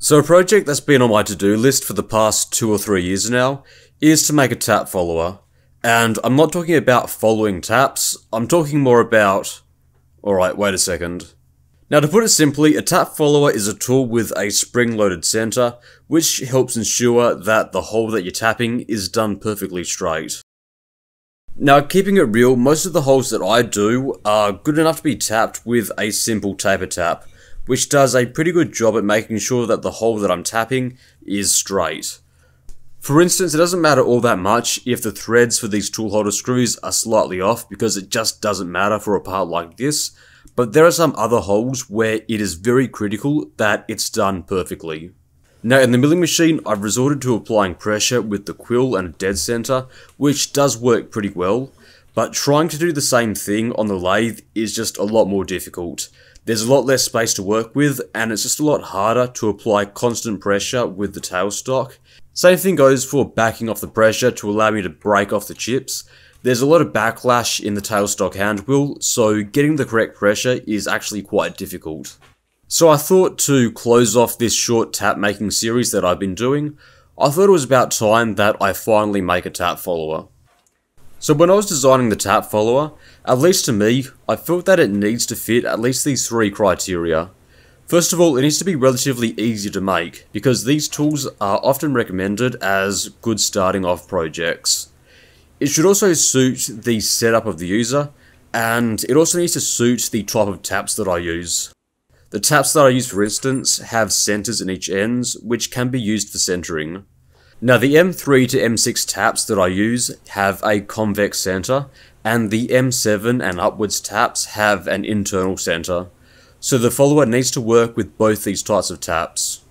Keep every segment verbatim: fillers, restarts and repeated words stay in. So a project that's been on my to-do list for the past two or three years now is to make a tap follower. And I'm not talking about following taps, I'm talking more about... Alright, wait a second. Now, to put it simply, a tap follower is a tool with a spring-loaded center, which helps ensure that the hole that you're tapping is done perfectly straight. Now, keeping it real, most of the holes that I do are good enough to be tapped with a simple taper tap, which does a pretty good job at making sure that the hole that I'm tapping is straight. For instance, it doesn't matter all that much if the threads for these tool holder screws are slightly off, because it just doesn't matter for a part like this, but there are some other holes where it is very critical that it's done perfectly. Now, in the milling machine, I've resorted to applying pressure with the quill and a dead center, which does work pretty well, but trying to do the same thing on the lathe is just a lot more difficult. There's a lot less space to work with, and it's just a lot harder to apply constant pressure with the tailstock. Same thing goes for backing off the pressure to allow me to break off the chips. There's a lot of backlash in the tailstock hand wheel, so getting the correct pressure is actually quite difficult. So I thought, to close off this short tap making series that I've been doing, I thought it was about time that I finally make a tap follower. So when I was designing the tap follower, at least to me, I felt that it needs to fit at least these three criteria. First of all, it needs to be relatively easy to make, because these tools are often recommended as good starting off projects. It should also suit the setup of the user, and it also needs to suit the type of taps that I use. The taps that I use, for instance, have centers in each end, which can be used for centering. Now, the M three to M six taps that I use have a convex center, and the M seven and upwards taps have an internal center. So the follower needs to work with both these types of taps.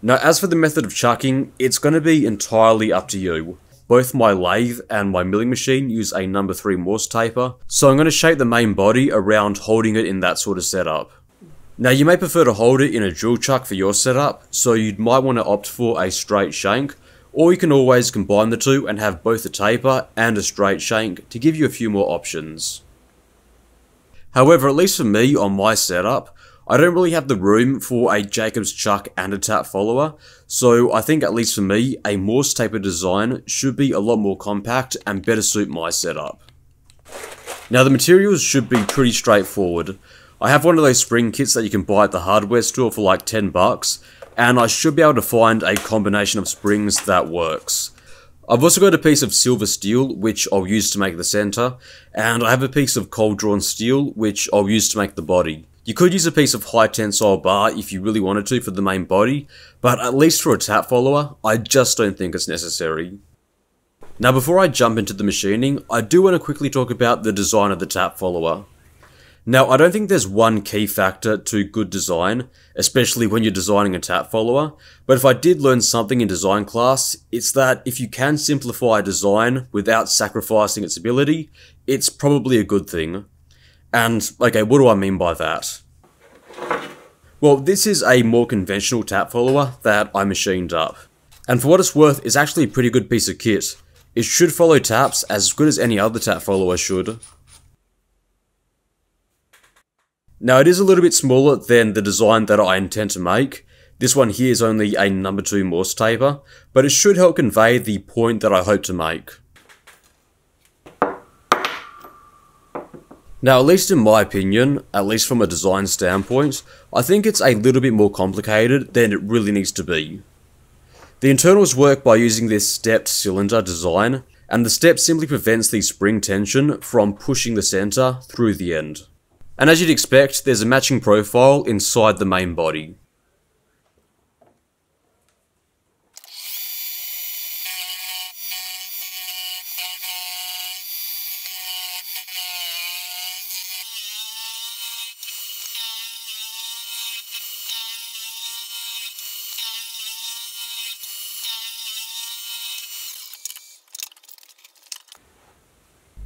Now, as for the method of chucking, it's going to be entirely up to you. Both my lathe and my milling machine use a number three Morse taper, so I'm going to shape the main body around holding it in that sort of setup. Now, you may prefer to hold it in a drill chuck for your setup, so you might want to opt for a straight shank, or you can always combine the two and have both a taper and a straight shank to give you a few more options. However, at least for me, on my setup, I don't really have the room for a Jacobs chuck and a tap follower, so I think, at least for me, a Morse taper design should be a lot more compact and better suit my setup. Now, the materials should be pretty straightforward. I have one of those spring kits that you can buy at the hardware store for like ten bucks, and I should be able to find a combination of springs that works. I've also got a piece of silver steel, which I'll use to make the center, and I have a piece of cold drawn steel, which I'll use to make the body. You could use a piece of high tensile bar if you really wanted to for the main body, but at least for a tap follower, I just don't think it's necessary. Now, before I jump into the machining, I do want to quickly talk about the design of the tap follower. Now, I don't think there's one key factor to good design, especially when you're designing a tap follower, but if I did learn something in design class, it's that if you can simplify a design without sacrificing its ability, it's probably a good thing. And, okay, what do I mean by that? Well, this is a more conventional tap follower that I machined up. And for what it's worth, it's actually a pretty good piece of kit. It should follow taps as good as any other tap follower should. Now, it is a little bit smaller than the design that I intend to make. This one here is only a number two Morse taper, but it should help convey the point that I hope to make. Now, at least in my opinion, at least from a design standpoint, I think it's a little bit more complicated than it really needs to be. The internals work by using this stepped cylinder design, and the step simply prevents the spring tension from pushing the center through the end. And as you'd expect, there's a matching profile inside the main body.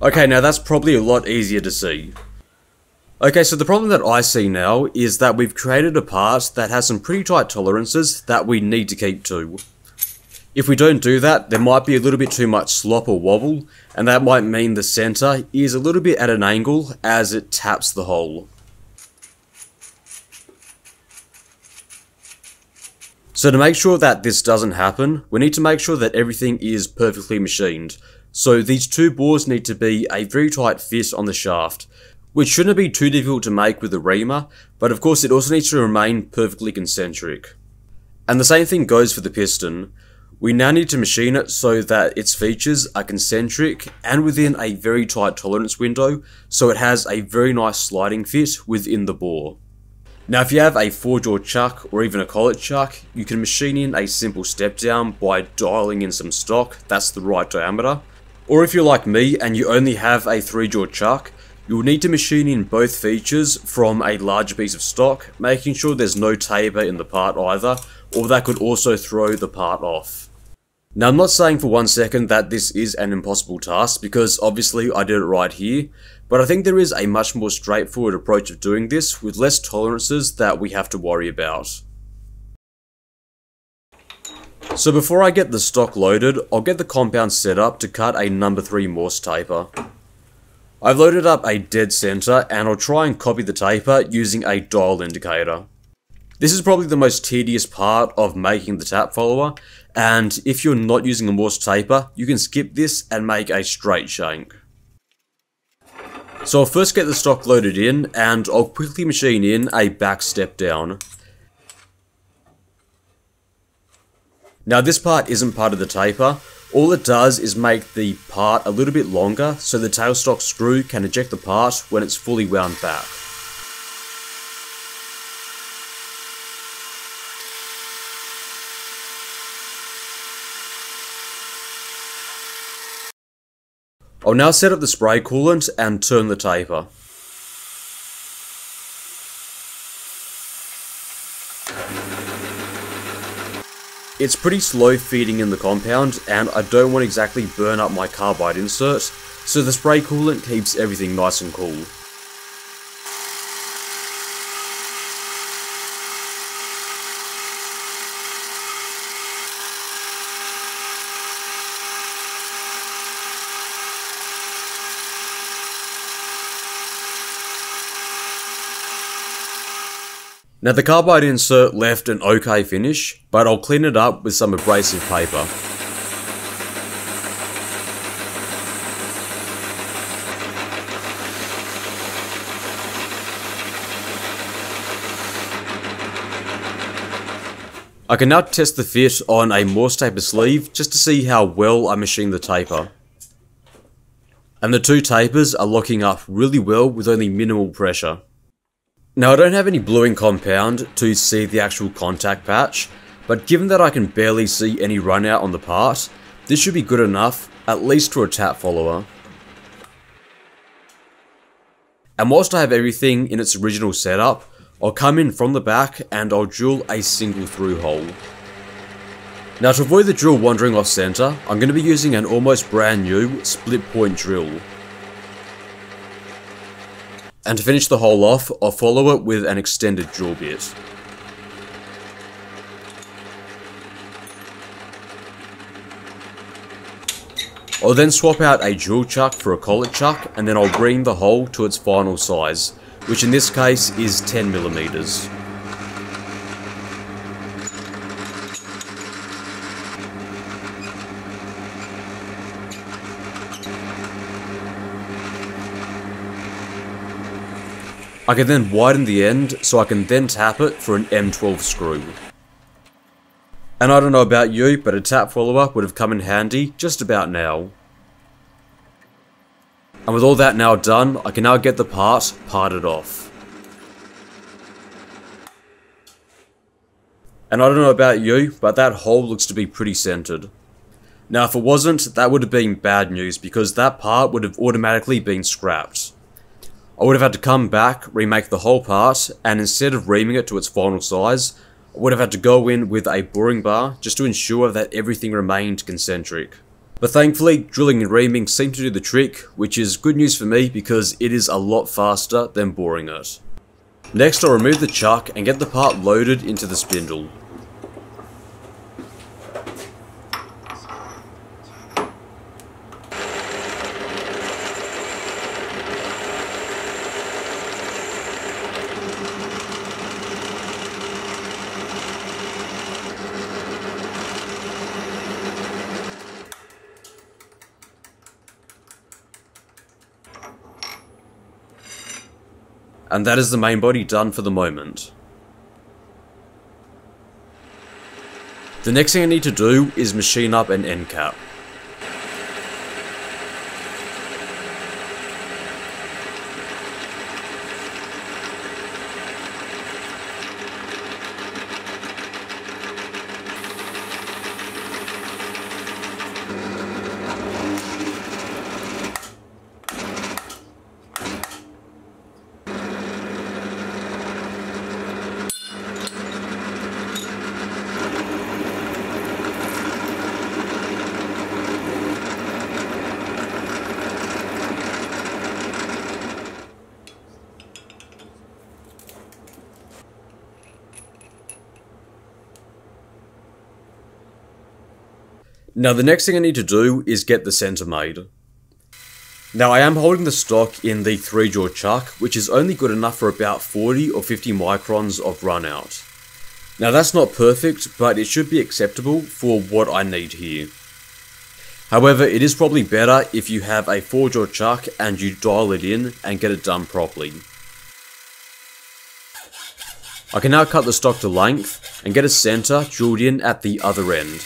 Okay, now that's probably a lot easier to see. Okay, so the problem that I see now is that we've created a part that has some pretty tight tolerances that we need to keep to. If we don't do that, there might be a little bit too much slop or wobble, and that might mean the center is a little bit at an angle as it taps the hole. So to make sure that this doesn't happen, we need to make sure that everything is perfectly machined. So these two bores need to be a very tight fit on the shaft, which shouldn't be too difficult to make with a reamer, but of course it also needs to remain perfectly concentric. And the same thing goes for the piston. We now need to machine it so that its features are concentric and within a very tight tolerance window, so it has a very nice sliding fit within the bore. Now if you have a four-jaw chuck or even a collet chuck, you can machine in a simple step down by dialing in some stock that's the right diameter. Or if you're like me and you only have a three-jaw chuck, you'll need to machine in both features from a larger piece of stock, making sure there's no taper in the part either, or that could also throw the part off. Now I'm not saying for one second that this is an impossible task, because obviously I did it right here, but I think there is a much more straightforward approach of doing this with less tolerances that we have to worry about. So before I get the stock loaded, I'll get the compound set up to cut a number three Morse taper. I've loaded up a dead center and I'll try and copy the taper using a dial indicator. This is probably the most tedious part of making the tap follower, and if you're not using a Morse taper, you can skip this and make a straight shank. So I'll first get the stock loaded in, and I'll quickly machine in a back step down. Now this part isn't part of the taper. All it does is make the part a little bit longer so the tailstock screw can eject the part when it's fully wound back. I'll now set up the spray coolant and turn the taper. It's pretty slow feeding in the compound, and I don't want to exactly burn up my carbide inserts, so the spray coolant keeps everything nice and cool. Now the carbide insert left an okay finish, but I'll clean it up with some abrasive paper. I can now test the fit on a Morse taper sleeve just to see how well I machine the taper. And the two tapers are locking up really well with only minimal pressure. Now I don't have any bluing compound to see the actual contact patch, but given that I can barely see any run out on the part, this should be good enough, at least for a tap follower. And whilst I have everything in its original setup, I'll come in from the back and I'll drill a single through hole. Now to avoid the drill wandering off centre, I'm going to be using an almost brand new split point drill. And to finish the hole off, I'll follow it with an extended drill bit. I'll then swap out a drill chuck for a collet chuck, and then I'll bring the hole to its final size, which in this case is ten millimeters. I can then widen the end, so I can then tap it for an M twelve screw. And I don't know about you, but a tap follower would have come in handy just about now. And with all that now done, I can now get the part parted off. And I don't know about you, but that hole looks to be pretty centered. Now if it wasn't, that would have been bad news, because that part would have automatically been scrapped. I would have had to come back, remake the whole part, and instead of reaming it to its final size, I would have had to go in with a boring bar just to ensure that everything remained concentric. But thankfully, drilling and reaming seem to do the trick, which is good news for me because it is a lot faster than boring it. Next, I'll remove the chuck and get the part loaded into the spindle. And that is the main body done for the moment. The next thing I need to do is machine up an end cap. Now the next thing I need to do is get the center made. Now I am holding the stock in the three jaw chuck, which is only good enough for about forty or fifty microns of run out. Now that's not perfect, but it should be acceptable for what I need here. However, it is probably better if you have a four jaw chuck and you dial it in and get it done properly. I can now cut the stock to length and get a center drilled in at the other end.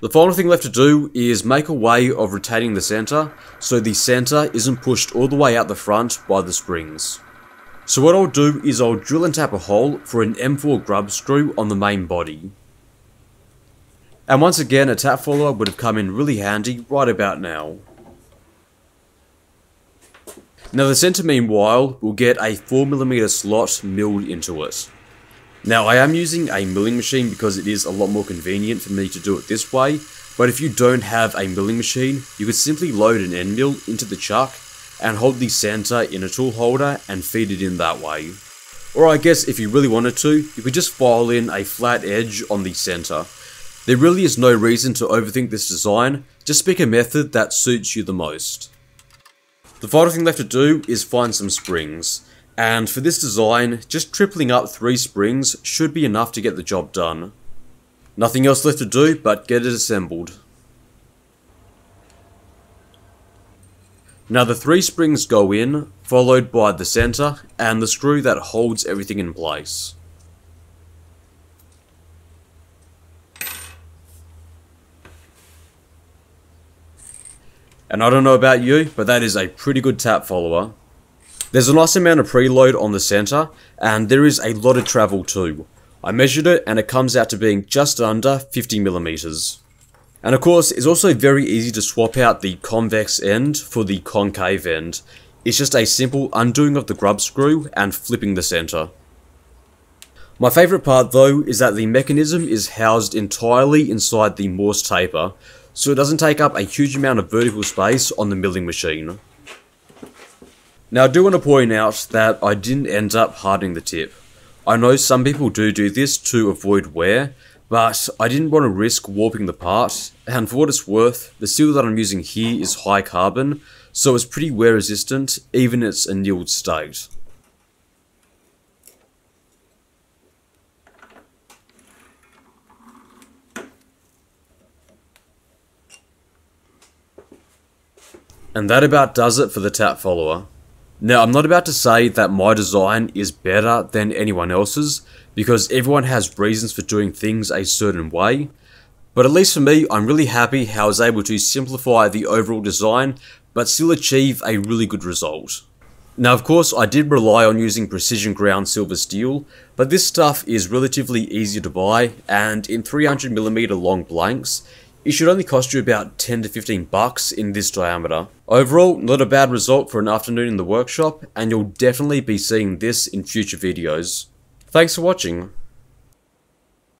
The final thing left to do is make a way of rotating the center so the center isn't pushed all the way out the front by the springs. So what I'll do is I'll drill and tap a hole for an M four grub screw on the main body. And once again, a tap follower would have come in really handy right about now. Now the center meanwhile will get a four millimeter slot milled into it. Now I am using a milling machine because it is a lot more convenient for me to do it this way, but if you don't have a milling machine, you could simply load an end mill into the chuck and hold the center in a tool holder and feed it in that way. Or I guess if you really wanted to, you could just file in a flat edge on the center. There really is no reason to overthink this design, just pick a method that suits you the most. The final thing left to do is find some springs. And for this design, just tripling up three springs should be enough to get the job done. Nothing else left to do but get it assembled. Now the three springs go in, followed by the center and the screw that holds everything in place. And I don't know about you, but that is a pretty good tap follower. There's a nice amount of preload on the center, and there is a lot of travel too. I measured it and it comes out to being just under fifty millimeters. And of course, it's also very easy to swap out the convex end for the concave end. It's just a simple undoing of the grub screw and flipping the center. My favorite part though is that the mechanism is housed entirely inside the Morse taper, so it doesn't take up a huge amount of vertical space on the milling machine. Now I do want to point out that I didn't end up hardening the tip. I know some people do do this to avoid wear, but I didn't want to risk warping the part, and for what it's worth, the steel that I'm using here is high carbon, so it's pretty wear resistant even in its annealed state. And that about does it for the tap follower. Now, I'm not about to say that my design is better than anyone else's, because everyone has reasons for doing things a certain way, but at least for me, I'm really happy how I was able to simplify the overall design, but still achieve a really good result. Now, of course, I did rely on using precision ground silver steel, but this stuff is relatively easy to buy, and in three hundred millimeter long blanks, it should only cost you about ten to fifteen bucks in this diameter. Overall, not a bad result for an afternoon in the workshop, and you'll definitely be seeing this in future videos. Thanks for watching.